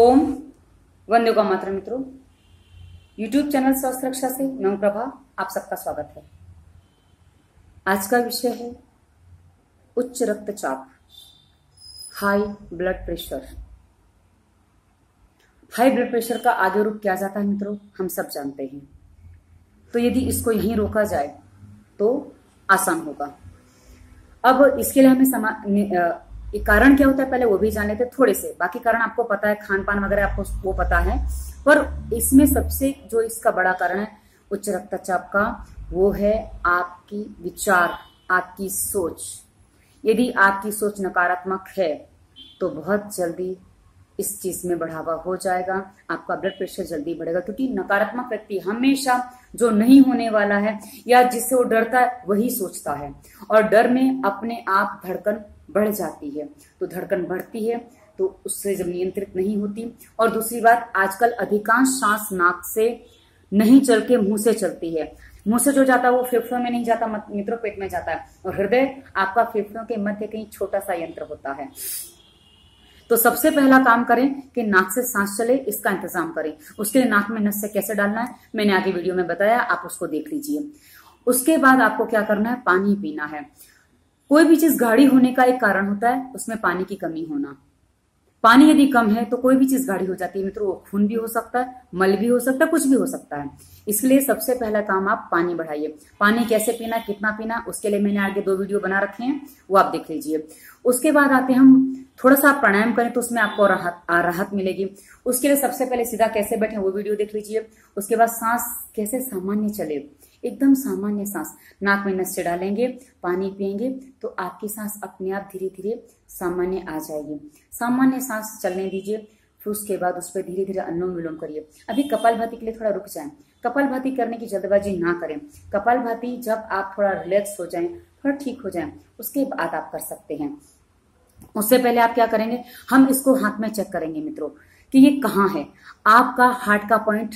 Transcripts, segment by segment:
ओम वंदे का मातरम। मित्रों, YouTube channel स्वास्थ्य रक्षा से मोहन प्रभा आप सबका स्वागत है। आज का विषय है उच्च रक्तचाप, high blood pressure. High blood pressure का आगे रूप क्या जाता है मित्रों, हम सब जानते हैं। तो यदि इसको यहीं रोका जाए तो आसान होगा। अब इसके लिए हमें कारण क्या होता है पहले वो भी जान लेते थोड़े से। बाकी कारण आपको पता है, खान पान वगैरह आपको वो पता है, पर इसमें सबसे जो इसका बड़ा कारण है उच्च रक्तचाप का वो है आपकी विचार, आपकी सोच। यदि आपकी सोच नकारात्मक है तो बहुत जल्दी इस चीज में बढ़ावा हो जाएगा, आपका ब्लड प्रेशर जल्दी बढ़ेगा। क्योंकि नकारात्मक व्यक्ति हमेशा जो नहीं होने वाला है या जिससे वो डरता है वही सोचता है, और डर में अपने आप धड़कन बढ़ जाती है। तो धड़कन बढ़ती है तो उससे जब नियंत्रित नहीं होती। और दूसरी बात, आजकल अधिकांश सांस नाक से नहीं चल के मुंह से चलती है। मुंह से जो जाता है वो फेफड़ों में नहीं जाता मित्रों, पेट में जाता है। और हृदय आपका फेफड़ों के मध्य कहीं छोटा सा यंत्र होता है। तो सबसे पहला काम करें कि नाक से सांस चले, इसका इंतजाम करें। उसके लिए नाक में नस्य कैसे डालना है मैंने आगे वीडियो में बताया, आप उसको देख लीजिए। उसके बाद आपको क्या करना है, पानी पीना है। कोई भी चीज गाढ़ी होने का एक कारण होता है, उसमें पानी की कमी होना। पानी यदि कम है तो कोई भी चीज गाढ़ी हो जाती है मित्रों। वो खून भी हो सकता है, मल भी हो सकता है, कुछ भी हो सकता है। इसलिए सबसे पहला काम, आप पानी बढ़ाइए। पानी कैसे पीना, कितना पीना, उसके लिए मैंने आगे दो वीडियो बना रखे हैं, वो आप देख लीजिए। उसके बाद आते हैं हम, थोड़ा सा प्राणायाम करें तो उसमें आपको राहत मिलेगी। उसके लिए सबसे पहले सीधा कैसे बैठे वो वीडियो देख लीजिए। उसके बाद सांस कैसे सामान्य चले, एकदम सामान्य सांस। नाक में नस्य डालेंगे, पानी पिएंगे तो आपकी सांस अपने आप धीरे धीरे सामान्य आ जाएगी। सामान्य सांस चलने दीजिए। फिर उसके बाद उस पर धीरे धीरे अनुलोम विलोम करिए। अभी कपाल भाती के लिए थोड़ा रुक जाएं। कपाल भाती करने की जल्दबाजी ना करें। कपाल भाती जब आप थोड़ा रिलैक्स हो जाएं, थोड़ा ठीक हो जाएं, उसके बाद आप कर सकते हैं। उससे पहले आप क्या करेंगे, हम इसको हाथ में चेक करेंगे मित्रों कि ये कहाँ है। आपका हार्ट का पॉइंट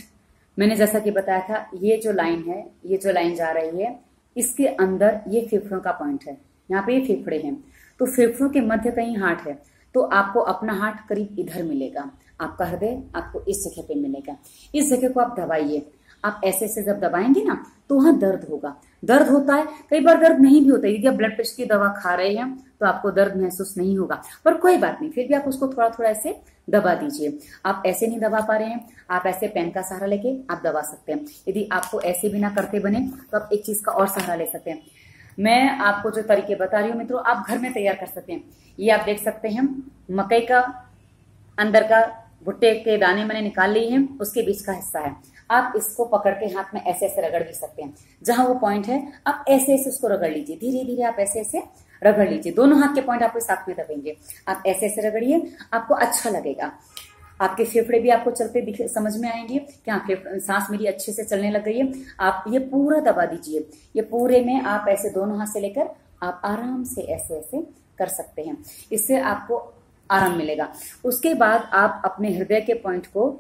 मैंने जैसा कि बताया था, ये जो लाइन है, ये जो लाइन जा रही है, इसके अंदर ये फेफड़ों का पॉइंट है। यहाँ पे ये फेफड़े हैं, तो फेफड़ों के मध्य कहीं हार्ट है। तो आपको अपना हार्ट करीब इधर मिलेगा, आपका हृदय आपको इस जगह पे मिलेगा। इस जगह को आप दबाइए। आप ऐसे से जब दबाएंगे ना तो वहां दर्द होगा। दर्द होता है, कई बार दर्द नहीं भी होता है। यदि आप ब्लड प्रेशर की दवा खा रहे हैं तो आपको दर्द महसूस नहीं होगा, पर कोई बात नहीं, फिर भी आप उसको थोड़ा थोड़ा ऐसे दबा दीजिए। आप ऐसे नहीं दबा पा रहे हैं, आप ऐसे पेन का सहारा लेके आप दबा सकते हैं। यदि आपको ऐसे भी ना करते बने तो आप एक चीज का और सहारा ले सकते हैं। मैं आपको जो तरीके बता रही हूँ मित्रों, आप घर में तैयार कर सकते हैं। ये आप देख सकते हैं, मकई का अंदर का भुट्टे के दाने मैंने निकाल लिए हैं, उसके बीच का हिस्सा है। आप इसको पकड़ के हाथ में ऐसे ऐसे रगड़ भी सकते हैं। जहां वो पॉइंट है आप ऐसे ऐसे उसको रगड़ लीजिए, धीरे धीरे आप ऐसे ऐसे रगड़ लीजिए। दोनों हाथ के पॉइंट आपको साथ में दबेंगे, आप ऐसे ऐसे रगड़िए, आपको अच्छा लगेगा। आपके फेफड़े भी आपको चलते दिखे, समझ में आएंगे कि हाँ सांस मेरी अच्छे से चलने लग गई है। आप ये पूरा दबा दीजिए। ये पूरे में आप ऐसे दोनों हाथ से लेकर आप आराम से ऐसे ऐसे कर सकते हैं, इससे आपको आराम मिलेगा। उसके बाद आप अपने हृदय के पॉइंट को,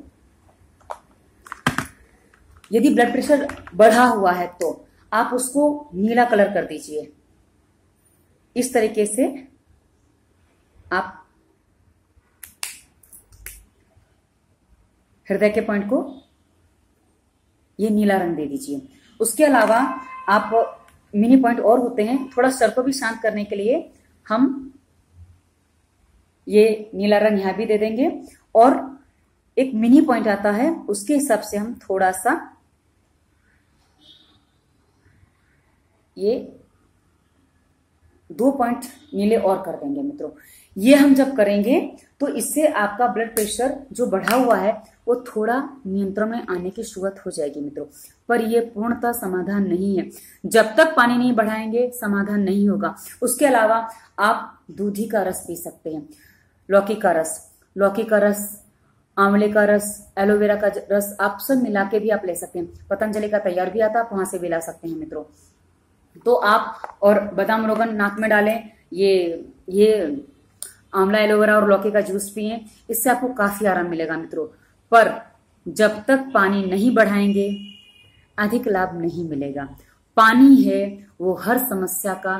यदि ब्लड प्रेशर बढ़ा हुआ है तो आप उसको नीला कलर कर दीजिए। इस तरीके से आप हृदय के पॉइंट को ये नीला रंग दे दीजिए। उसके अलावा आप मिनी पॉइंट और होते हैं, थोड़ा सर को भी शांत करने के लिए हम ये नीला रंग यहां भी दे देंगे। और एक मिनी पॉइंट आता है, उसके हिसाब से हम थोड़ा सा ये दो पॉइंट नीले और कर देंगे मित्रों। ये हम जब करेंगे तो इससे आपका ब्लड प्रेशर जो बढ़ा हुआ है वो थोड़ा नियंत्रण में आने की शुरुआत हो जाएगी मित्रों। पर ये पूर्णतः समाधान नहीं है, जब तक पानी नहीं बढ़ाएंगे समाधान नहीं होगा। उसके अलावा आप दूधी का रस पी सकते हैं, लौकी का रस, आंवले का रस, एलोवेरा का रस, आप सब मिला के भी आप ले सकते हैं। पतंजलि का तैयार भी आता है, आप वहां से भी ला सकते हैं मित्रों। तो आप और बादाम रोगन नाक में डालें, ये आंवला, एलोवेरा और लौकी का जूस पिए, इससे आपको काफी आराम मिलेगा मित्रों। पर जब तक पानी नहीं बढ़ाएंगे अधिक लाभ नहीं मिलेगा। पानी है वो हर समस्या का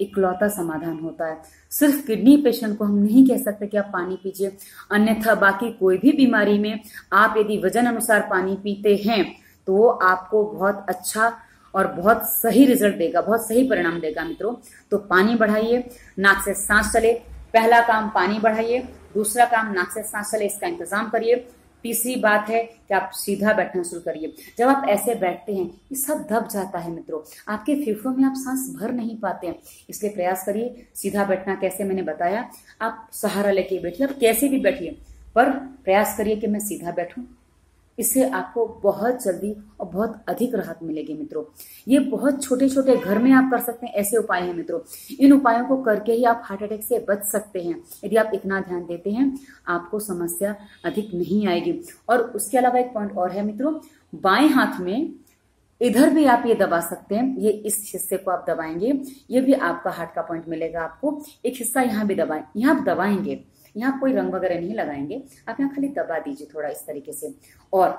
इकलौता समाधान होता है। सिर्फ किडनी पेशेंट को हम नहीं कह सकते कि आप पानी पीजिए, अन्यथा बाकी कोई भी बीमारी में आप यदि वजन अनुसार पानी पीते हैं तो आपको बहुत अच्छा और बहुत सही रिजल्ट देगा, बहुत सही परिणाम देगा मित्रों। तो पानी बढ़ाइए, नाक से सांस चले, पहला काम पानी बढ़ाइए, दूसरा काम नाक से सांस चले, इसका इंतजाम करिए। तीसरी बात है कि आप सीधा बैठना शुरू करिए। जब आप ऐसे बैठते हैं ये सब दब जाता है मित्रों, आपके फेफड़ों में आप सांस भर नहीं पाते हैं, इसलिए प्रयास करिए। सीधा बैठना कैसे मैंने बताया, आप सहारा लेके बैठिए, आप कैसे भी बैठिए पर प्रयास करिए कि मैं सीधा बैठूं। इससे आपको बहुत जल्दी और बहुत अधिक राहत मिलेगी मित्रों। ये बहुत छोटे छोटे घर में आप कर सकते हैं ऐसे उपाय हैं मित्रों। इन उपायों को करके ही आप हार्ट अटैक से बच सकते हैं। यदि आप इतना ध्यान देते हैं आपको समस्या अधिक नहीं आएगी। और उसके अलावा एक पॉइंट और है मित्रों, बाएं हाथ में इधर भी आप ये दबा सकते हैं, ये इस हिस्से को आप दबाएंगे, ये भी आपका हार्ट का पॉइंट मिलेगा आपको। एक हिस्सा यहाँ भी दबाएं, यहाँ आप दबाएंगे, यहाँ कोई रंग वगैरह नहीं लगाएंगे, आप यहाँ खाली दबा दीजिए थोड़ा इस तरीके से। और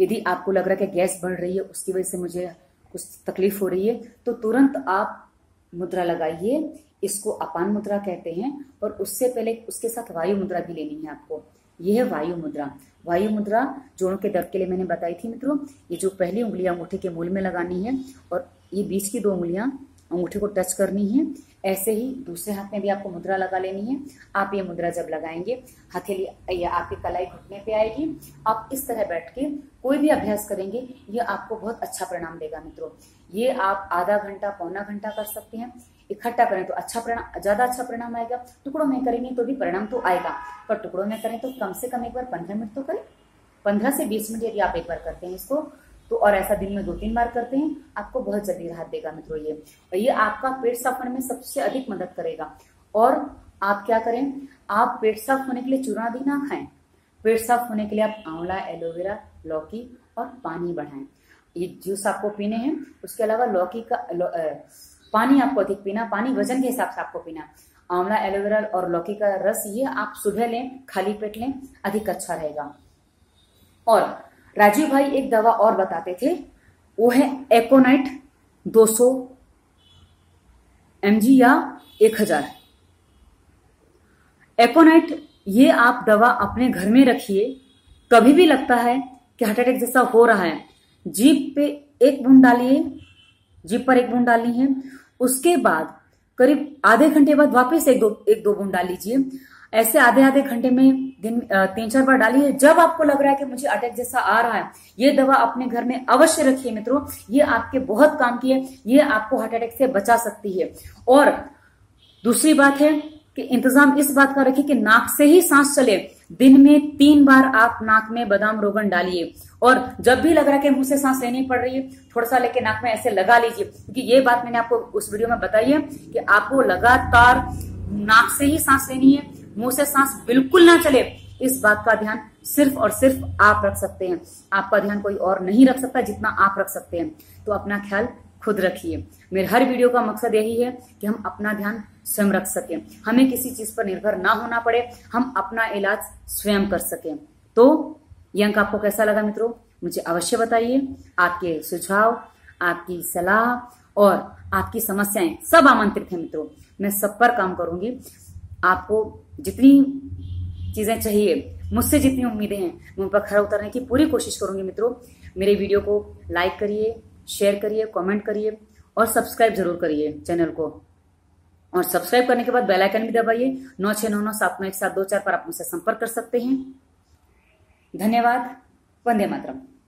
यदि आपको लग रहा है कि गैस बढ़ रही है, उसकी वजह से मुझे कुछ तकलीफ हो रही है, तो तुरंत आप मुद्रा लगाइए, इसको अपान मुद्रा कहते हैं। और उससे पहले उसके साथ वायु मुद्रा भी लेनी है आपको, यह है वायु मुद्रा। वायु मुद्रा जोड़ों के दर्द के लिए मैंने बताई थी मित्रों। ये जो पहली उंगलियां अंगूठे के मूल में लगानी है और ये बीच की दो उंगलियां अंगूठे को टच करनी है। ऐसे ही दूसरे हाथ में भी आपको मुद्रा लगा लेनी है। आप ये मुद्रा जब लगाएंगे, हथेली या आपकी कलाई घुटने पे आएगी, आप इस तरह बैठ के कोई भी अभ्यास करेंगे, ये आपको बहुत अच्छा परिणाम देगा मित्रों। ये आप आधा घंटा पौना घंटा कर सकते हैं, इकट्ठा करें तो अच्छा परिणाम, ज्यादा अच्छा परिणाम आएगा। टुकड़ों में करेंगे तो भी परिणाम तो आएगा, पर टुकड़ों में करें तो कम से कम एक बार 15 मिनट तो करें, 15 से 20 मिनट यदि आप एक बार करते हैं इसको तो, और ऐसा दिन में 2-3 बार करते हैं, आपको बहुत जल्दी राहत देगा मित्रों ये। और ये आपका पेट साफ होने में सबसे अधिक मदद करेगा। और आप क्या करें, आप पेट साफ होने के लिए चूर्ण आदि ना खाएं। पेट साफ होने के लिए आप आंवला, एलोवेरा, लौकी और पानी बढ़ाएं। ये जूस आपको पीने हैं, उसके अलावा लौकी का पानी आपको अधिक पीना, पानी वजन के हिसाब से आपको पीना। आंवला, एलोवेरा और लौकी का रस ये आप सुबह लें, खाली पेट लें, अधिक अच्छा रहेगा। और राजीव भाई एक दवा और बताते थे, वो है एकोनाइट 200 mg या 1000। एकोनाइट ये आप दवा अपने घर में रखिए। कभी भी लगता है कि हार्ट अटैक जैसा हो रहा है, जीभ पे एक बूंद डालिए, जीभ पर एक बूंद डालनी है, उसके बाद करीब आधे घंटे बाद वापस एक दो बूंद डाल लीजिए। ऐसे आधे आधे घंटे में दिन 3-4 बार डालिए। जब आपको लग रहा है कि मुझे अटैक जैसा आ रहा है, ये दवा अपने घर में अवश्य रखिए मित्रों। ये आपके बहुत काम की है, ये आपको हार्ट अटैक से बचा सकती है। और दूसरी बात है कि इंतजाम इस बात का रखिए कि नाक से ही सांस चले। दिन में 3 बार आप नाक में बादाम रोगन डालिए। और जब भी लग रहा है कि मुंह से सांस लेनी पड़ रही है, थोड़ा सा लेके नाक में ऐसे लगा लीजिए, क्योंकि ये बात मैंने आपको उस वीडियो में बताई है कि आपको लगातार नाक से ही सांस लेनी है, मुंह से सांस बिल्कुल ना चले। इस बात का ध्यान सिर्फ और सिर्फ आप रख सकते हैं, आपका ध्यान कोई और नहीं रख सकता जितना आप रख सकते हैं। तो अपना ख्याल खुद रखिए। मेरे हर वीडियो का मकसद यही है कि हम अपना ध्यान स्वयं रख सकें, हमें किसी चीज पर निर्भर ना होना पड़े, हम अपना इलाज स्वयं कर सकें। तो ये अंक आपको कैसा लगा मित्रों, मुझे अवश्य बताइए। आपके सुझाव, आपकी सलाह और आपकी समस्याएं सब आमंत्रित है मित्रों। मैं सब पर काम करूंगी। आपको जितनी चीजें चाहिए, मुझसे जितनी उम्मीदें हैं, मैं उन पर खरा उतरने की पूरी कोशिश करूंगी मित्रों। मेरे वीडियो को लाइक करिए, शेयर करिए, कमेंट करिए और सब्सक्राइब जरूर करिए चैनल को। और सब्सक्राइब करने के बाद बेल आइकन भी दबाइए। 9699791724 पर आप मुझसे संपर्क कर सकते हैं। धन्यवाद। वंदे मातरम।